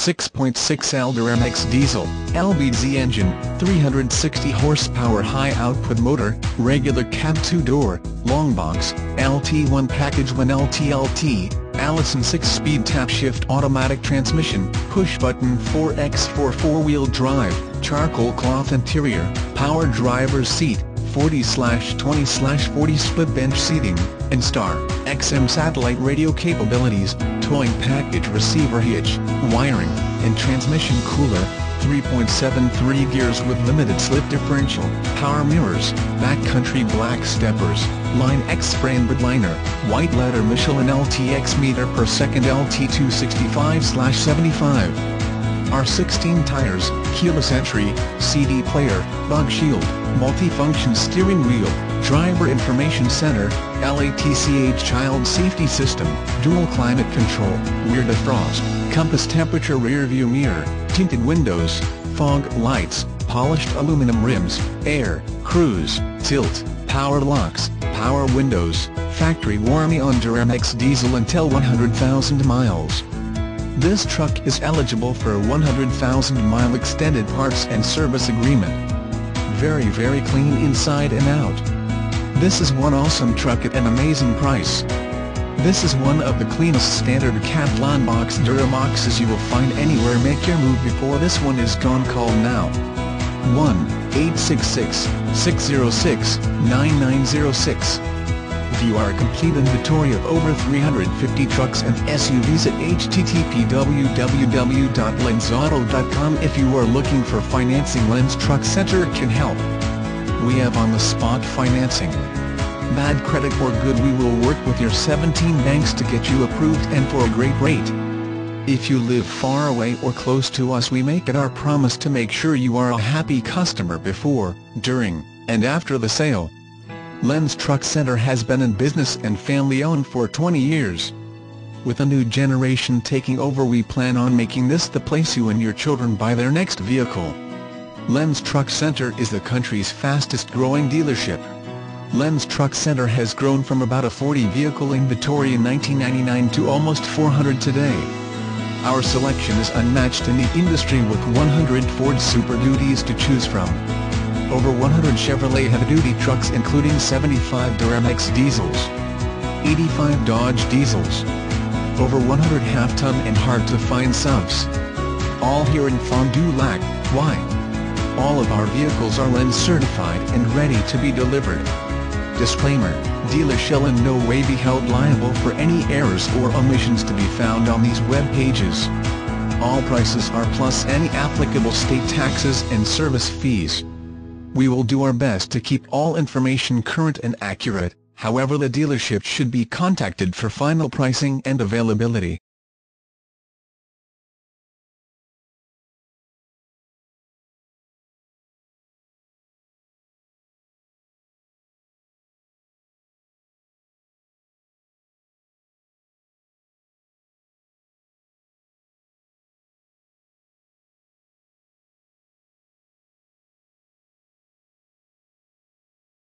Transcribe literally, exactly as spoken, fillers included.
six point six liter Duramax diesel, L B Z engine, three hundred sixty horsepower high output motor, regular cab two-door, long box, L T one package one L T L T, Allison six-speed tap shift automatic transmission, push-button four by four four-wheel drive, charcoal cloth interior, power driver's seat, forty by twenty by forty split bench seating, OnStar, X M satellite radio capabilities, towing package receiver hitch, wiring, and transmission cooler, three point seven three gears with limited slip differential, power mirrors, backcountry black steppers, Line X frame bed liner, white letter Michelin L T X meter per second L T two sixty-five seventy-five. R sixteen tires, keyless entry, C D player, bug shield, multifunction steering wheel, driver information center, LATCH child safety system, dual climate control, rear defrost, compass temperature rear view mirror, tinted windows, fog lights, polished aluminum rims, air, cruise, tilt, power locks, power windows, factory warranty on Duramax diesel until one hundred thousand miles. This truck is eligible for a one hundred thousand mile extended parts and service agreement. Very very clean inside and out. This is one awesome truck at an amazing price. This is one of the cleanest standard cab line box Duramaxes you will find anywhere. Make your move before this one is gone. Call now. one eight six six, six zero six, nine nine zero six. View our complete inventory of over three hundred fifty trucks and S U Vs at H T T P W W W dot lenz auto dot com. If you are looking for financing, Lenz Truck Center can help. We have on-the-spot financing. Bad credit or good, we will work with your seventeen banks to get you approved and for a great rate. If you live far away or close to us, we make it our promise to make sure you are a happy customer before, during, and after the sale. Lenz Truck Center has been in business and family-owned for twenty years. With a new generation taking over, we plan on making this the place you and your children buy their next vehicle. Lenz Truck Center is the country's fastest-growing dealership. Lenz Truck Center has grown from about a forty vehicle inventory in nineteen ninety-nine to almost four hundred today. Our selection is unmatched in the industry with one hundred Ford Super Duties to choose from. Over one hundred Chevrolet heavy-duty trucks including seventy-five Duramax diesels, eighty-five Dodge diesels, over one hundred half-ton and hard-to-find subs. All here in Fond du Lac, Hawaii. All of our vehicles are Lenz certified and ready to be delivered. Disclaimer: dealer shall in no way be held liable for any errors or omissions to be found on these web pages. All prices are plus any applicable state taxes and service fees. We will do our best to keep all information current and accurate, however the dealership should be contacted for final pricing and availability.